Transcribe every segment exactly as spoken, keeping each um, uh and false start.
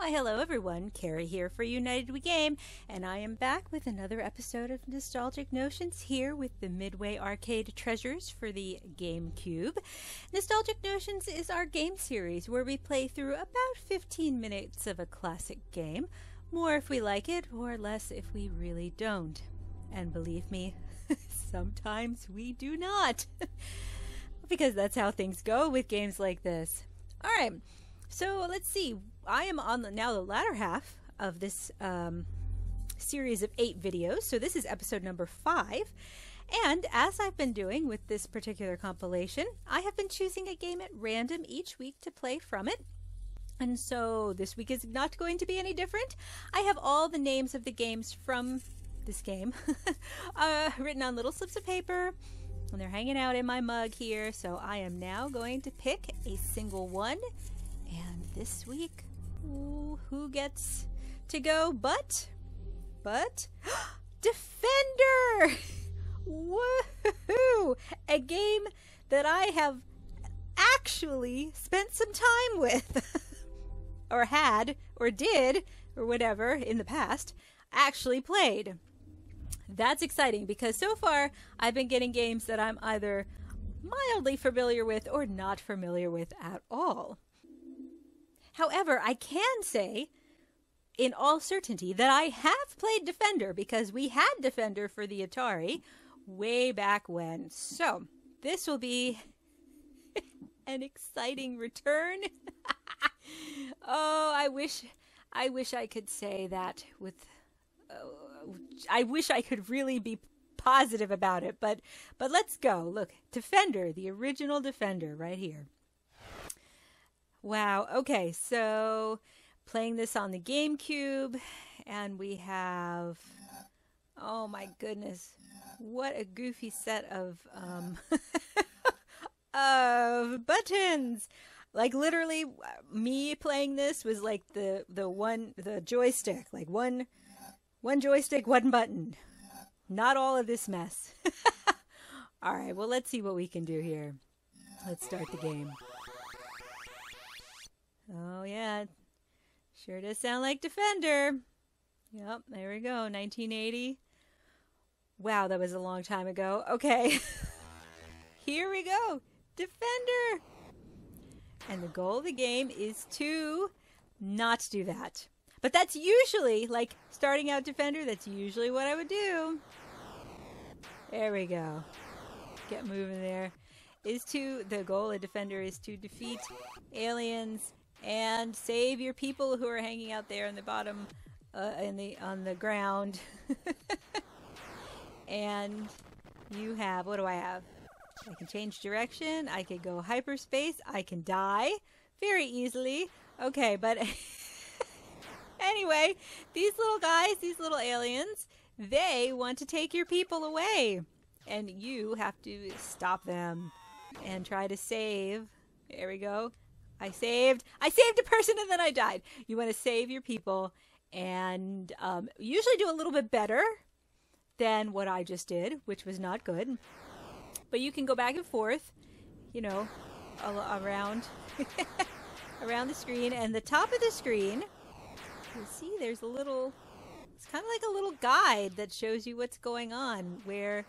Why hello everyone, Carrie here for United We Game, and I am back with another episode of Nostalgic Notions here with the Midway Arcade Treasures for the GameCube. Nostalgic Notions is our game series where we play through about fifteen minutes of a classic game, more if we like it or less if we really don't. And believe me, sometimes we do not, because that's how things go with games like this. All right. So let's see, I am on the, now the latter half of this um, series of eight videos, so this is episode number five, and as I've been doing with this particular compilation, I have been choosing a game at random each week to play from it, and so this week is not going to be any different. I have all the names of the games from this game uh, written on little slips of paper, and they're hanging out in my mug here, so I am now going to pick a single one. And this week, ooh, who gets to go but, but, Defender! Woohoo! A game that I have actually spent some time with, or had, or did, or whatever in the past, actually played. That's exciting because so far I've been getting games that I'm either mildly familiar with or not familiar with at all. However, I can say in all certainty that I have played Defender because we had Defender for the Atari way back when. So this will be an exciting return. Oh, I wish, I wish I could say that with, uh, I wish I could really be positive about it, but, but let's go. Look, Defender, the original Defender right here. Wow, okay, so playing this on the GameCube, and we have, oh my goodness, what a goofy set of, um, of buttons! Like literally, me playing this was like the, the one, the joystick, like one, one joystick, one button. Not all of this mess. All right, well, let's see what we can do here. Let's start the game. Oh, yeah. Sure does sound like Defender. Yep, there we go. nineteen eighty. Wow, that was a long time ago. Okay. Here we go. Defender. And the goal of the game is to not do that. But that's usually, like, starting out Defender, that's usually what I would do. There we go. Get moving there. Is to, the goal of Defender is to defeat aliens and save your people who are hanging out there in the bottom, uh, in the on the ground. And you have, what do I have? I can change direction. I can go hyperspace. I can die very easily. Okay, but anyway, these little guys, these little aliens, they want to take your people away, and you have to stop them and try to save. There we go. I saved, I saved a person and then I died. You want to save your people and um, usually do a little bit better than what I just did, which was not good. But you can go back and forth, you know, around, around the screen. And the top of the screen, you see there's a little, it's kind of like a little guide that shows you what's going on, where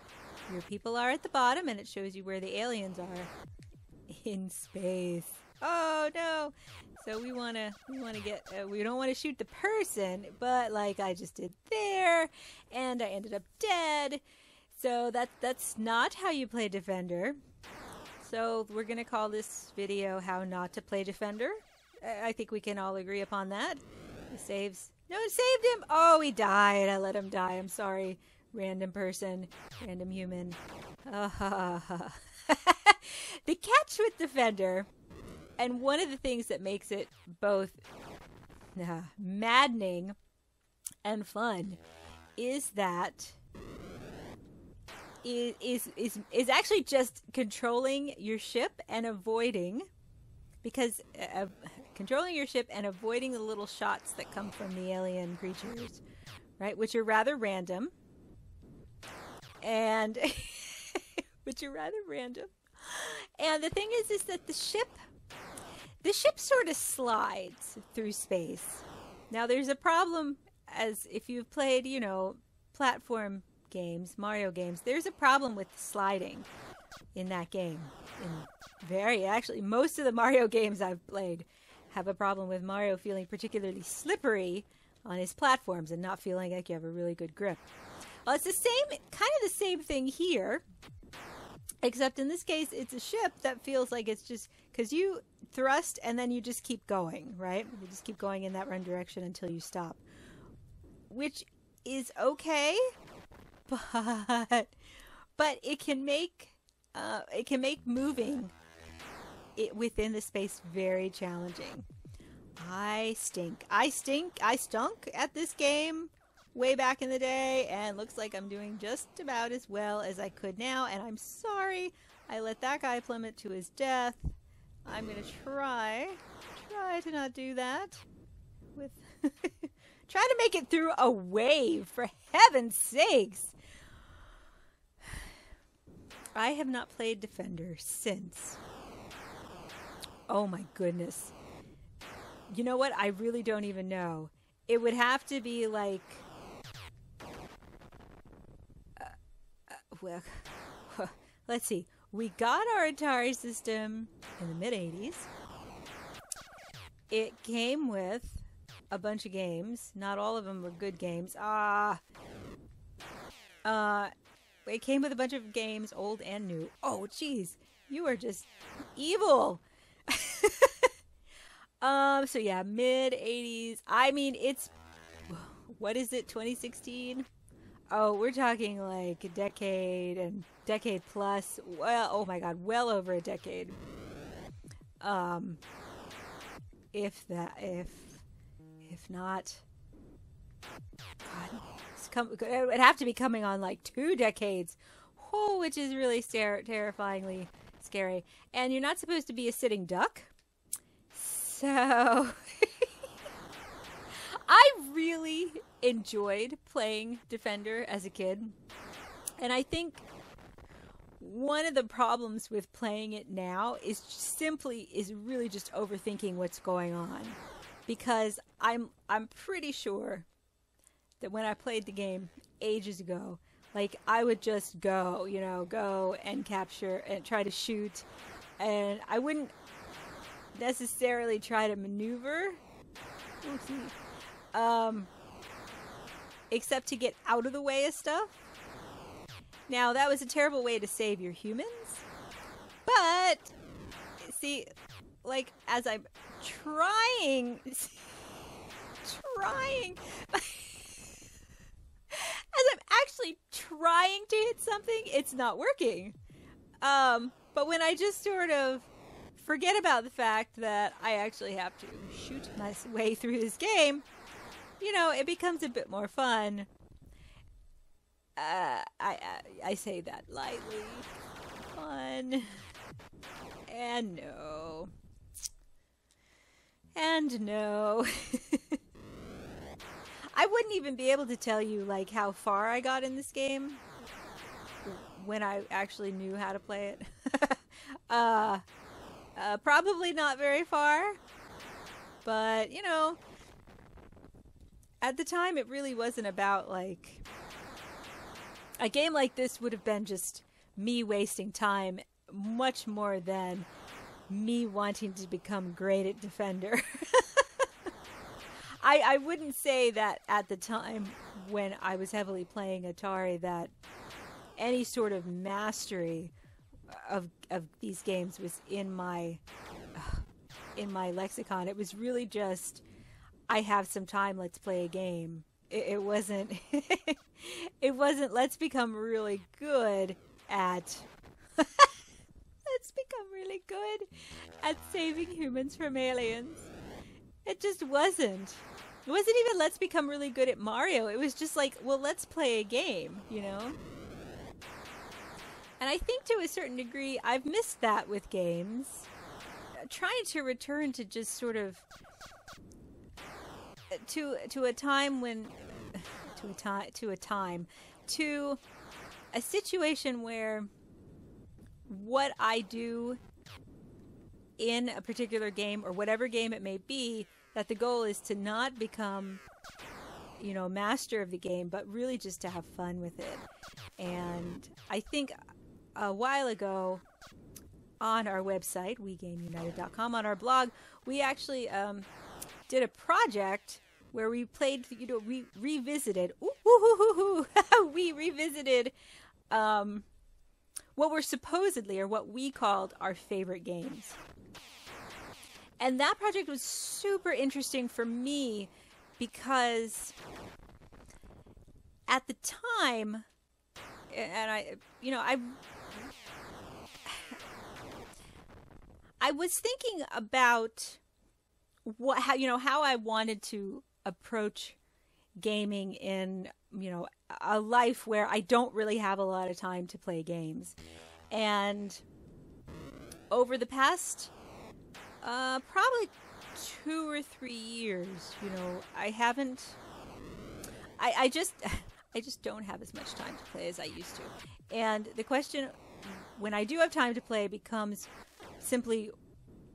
your people are at the bottom, and it shows you where the aliens are in space. Oh no! So we wanna, we wanna get, uh, we don't wanna shoot the person, but like I just did there, and I ended up dead. So that that's not how you play Defender. So we're gonna call this video "How Not to Play Defender." I, I think we can all agree upon that. He saves. No, it saved him. Oh, he died. I let him die. I'm sorry, random person, random human. Uh-huh. The catch with Defender. And one of the things that makes it both uh, maddening and fun is that is, is, is, is actually just controlling your ship and avoiding, because uh, controlling your ship and avoiding the little shots that come from the alien creatures, right? Which are rather random. And, which are rather random. And the thing is, is that the ship... The ship sort of slides through space, Now there's a problem, as if you've played, you know, platform games, Mario games, there's a problem with sliding in that game. In very, actually, most of the Mario games I've played have a problem with Mario feeling particularly slippery on his platforms and not feeling like you have a really good grip. Well, it's the same, kind of the same thing here, except in this case, it's a ship that feels like it's just, because you thrust and then you just keep going, right? You just keep going in that run direction until you stop, which is okay, but but it can make uh, it can make moving it within the space very challenging. I stink. I stink. I stunk at this game way back in the day, and looks like I'm doing just about as well as I could now, and I'm sorry I let that guy plummet to his death. I'm gonna try, try to not do that. With try to make it through a wave, for heaven's sakes! I have not played Defender since. Oh my goodness. You know what? I really don't even know. It would have to be like... Uh, uh, well, let's see. We got our Atari system in the mid eighties. It came with a bunch of games. Not all of them were good games. Ah! Uh, it came with a bunch of games, old and new. Oh, jeez. You are just evil! Um, so yeah, mid eighties. I mean, it's, what is it, twenty sixteen? Oh, we're talking like a decade and decade plus. Well, oh my God, well over a decade. Um, if that, if, if not, God, it's come, it'd have to be coming on like two decades, oh, which is really ter- terrifyingly scary. And you're not supposed to be a sitting duck. So, I really enjoyed playing Defender as a kid, and I think one of the problems with playing it now is simply is really just overthinking what's going on, because I'm I'm pretty sure that when I played the game ages ago, like I would just go, you know, go and capture and try to shoot, and I wouldn't necessarily try to maneuver, um, except to get out of the way of stuff. Now that was a terrible way to save your humans, but see, like as I'm trying, trying, as I'm actually trying to hit something, it's not working. Um, but when I just sort of forget about the fact that I actually have to shoot my way through this game, you know, it becomes a bit more fun. Uh, I, I I say that lightly. Fun. And no. And no. I wouldn't even be able to tell you, like, how far I got in this game when I actually knew how to play it. uh... Uh, probably not very far, but, you know, at the time it really wasn't about, like, a game like this would have been just me wasting time much more than me wanting to become great at Defender. I, I wouldn't say that at the time when I was heavily playing Atari that any sort of mastery Of, of these games was in my uh, in my lexicon. It was really just, I have some time, let's play a game. It, it wasn't it wasn't let's become really good at let's become really good at saving humans from aliens. It just wasn't. It wasn't even let's become really good at Mario. It was just like, well, let's play a game, you know? And I think to a certain degree, I've missed that with games. Uh, trying to return to just sort of to to a time when to a time to a time to a situation where what I do in a particular game or whatever game it may be that the goal is to not become, you know, master of the game, but really just to have fun with it. And I think a while ago on our website, we game united dot com, on our blog, we actually um, did a project where we played, you know, we revisited, ooh, ooh, ooh, ooh, we revisited um, what were supposedly, or what we called, our favorite games. And that project was super interesting for me because at the time, and I, you know, I, I was thinking about what, how, you know, how I wanted to approach gaming in, you know, a life where I don't really have a lot of time to play games. And over the past uh, probably two or three years, you know, I haven't, I, I just, I just don't have as much time to play as I used to. And the question when I do have time to play becomes simply,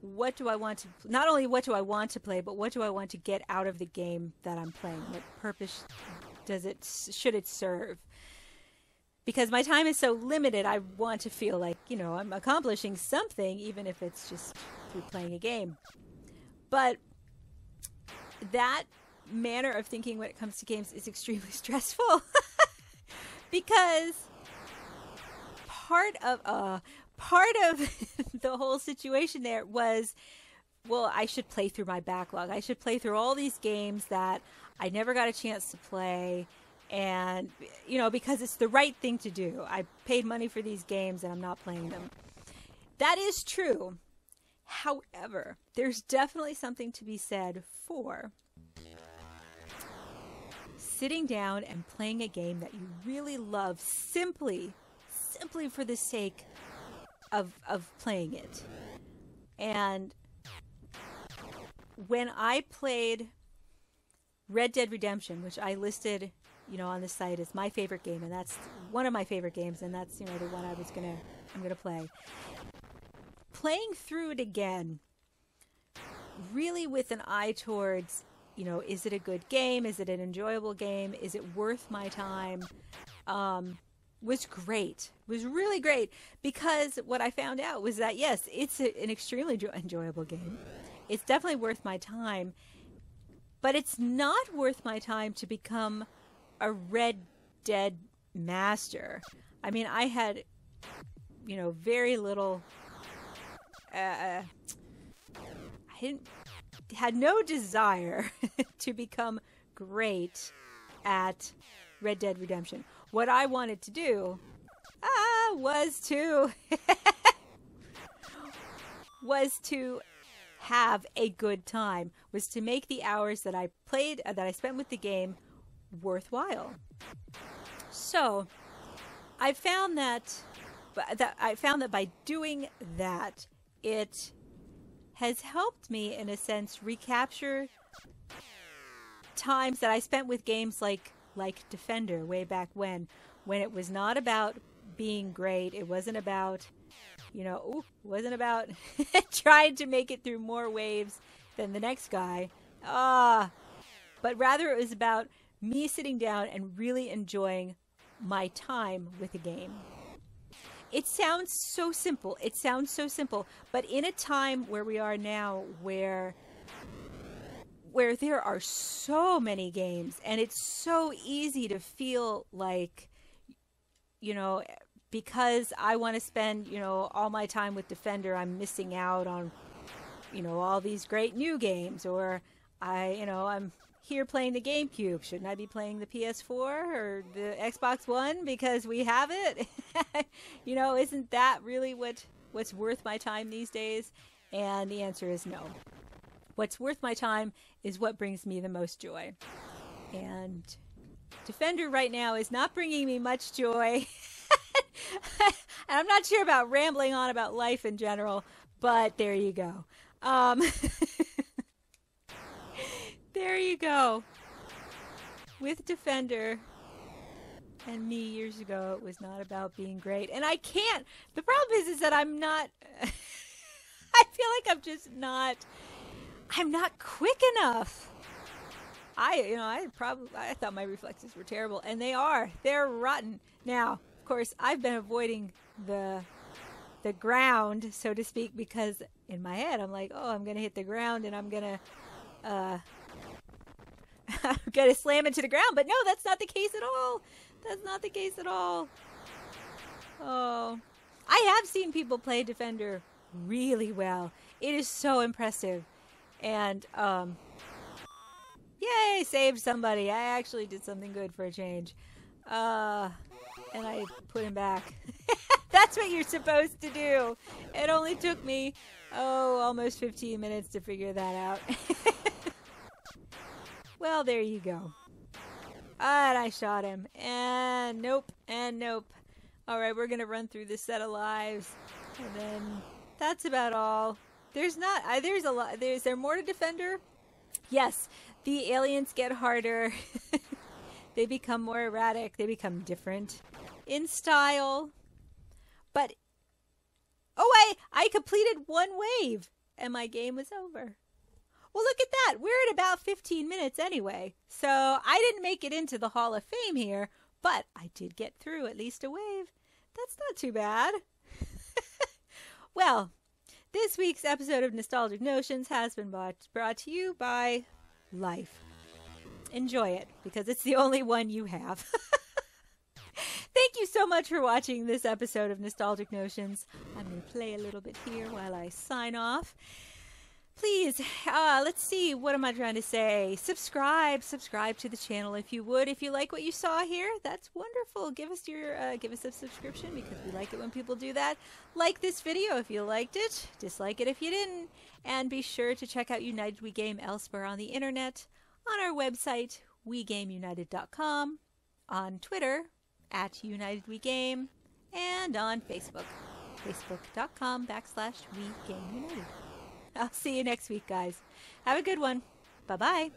what do I want to, not only what do I want to play, but what do I want to get out of the game that I'm playing? What purpose does it, should it serve? Because my time is so limited, I want to feel like, you know, I'm accomplishing something, even if it's just through playing a game. But that manner of thinking when it comes to games is extremely stressful because part of uh Part of the whole situation there was, well, I should play through my backlog. I should play through all these games that I never got a chance to play. And, you know, because it's the right thing to do. I paid money for these games and I'm not playing them. That is true. However, there's definitely something to be said for sitting down and playing a game that you really love simply, simply for the sake of Of, of playing it. And when I played Red Dead Redemption, which I listed, you know, on the site as my favorite game, and that's one of my favorite games, and that's, you know, the one I was gonna I'm gonna play. Playing through it again, really with an eye towards, you know, is it a good game? Is it an enjoyable game? Is it worth my time? Um, was great, was really great, because what I found out was that, yes, it's a, an extremely enjoyable game. It's definitely worth my time, but it's not worth my time to become a Red Dead master. I mean, I had, you know, very little, uh, I didn't, had no desire to become great at Red Dead Redemption. What I wanted to do ah, was to was to have a good time, was to make the hours that I played, uh, that I spent with the game, worthwhile. So I found that, that I found that by doing that, it has helped me in a sense recapture times that I spent with games like like Defender way back when, when it was not about being great. It wasn't about, you know, ooh, it wasn't about trying to make it through more waves than the next guy. Ah, but rather it was about me sitting down and really enjoying my time with the game. It sounds so simple. It sounds so simple, but in a time where we are now, where where there are so many games and it's so easy to feel like, you know, because I want to spend, you know, all my time with Defender, I'm missing out on, you know, all these great new games, or I, you know, I'm here playing the GameCube. Shouldn't I be playing the P S four or the Xbox One because we have it? You know, isn't that really what, what's worth my time these days? And the answer is no. What's worth my time is what brings me the most joy. And Defender right now is not bringing me much joy. And I'm not sure about rambling on about life in general, but there you go. Um, there you go. With Defender and me years ago, it was not about being great. And I can't. The problem is, is that I'm not. I feel like I'm just not. I'm not quick enough. I, you know, I probably, I thought my reflexes were terrible, and they are. They're rotten. Now, of course, I've been avoiding the, the ground, so to speak, because in my head, I'm like, oh, I'm going to hit the ground, and I'm going to, uh, I'm going to slam into the ground. But no, that's not the case at all. That's not the case at all. Oh, I have seen people play Defender really well. It is so impressive. And, um... yay, saved somebody. I actually did something good for a change. Uh, and I put him back. That's what you're supposed to do. It only took me, oh, almost fifteen minutes to figure that out. Well, there you go. And I shot him. And nope, and nope. Alright, we're gonna run through this set of lives. And then, that's about all. There's not, I, there's a lot, is there more to Defender? Yes. The aliens get harder. They become more erratic. They become different in style. But, oh, I, I completed one wave and my game was over. Well, look at that. We're at about fifteen minutes anyway. So I didn't make it into the Hall of Fame here, but I did get through at least a wave. That's not too bad. Well, this week's episode of Nostalgic Notions has been brought to you by Life. Enjoy it, because it's the only one you have. Thank you so much for watching this episode of Nostalgic Notions. I'm going to play a little bit here while I sign off. Please, uh, let's see, what am I trying to say? Subscribe, subscribe to the channel if you would. If you like what you saw here, that's wonderful. Give us your, uh, give us a subscription, because we like it when people do that. Like this video if you liked it, dislike it if you didn't, and be sure to check out United We Game elsewhere on the internet, on our website, we game united dot com, on Twitter, at United We Game, and on Facebook, facebook.com backslash WeGameUnited. I'll see you next week, guys. Have a good one. Bye-bye.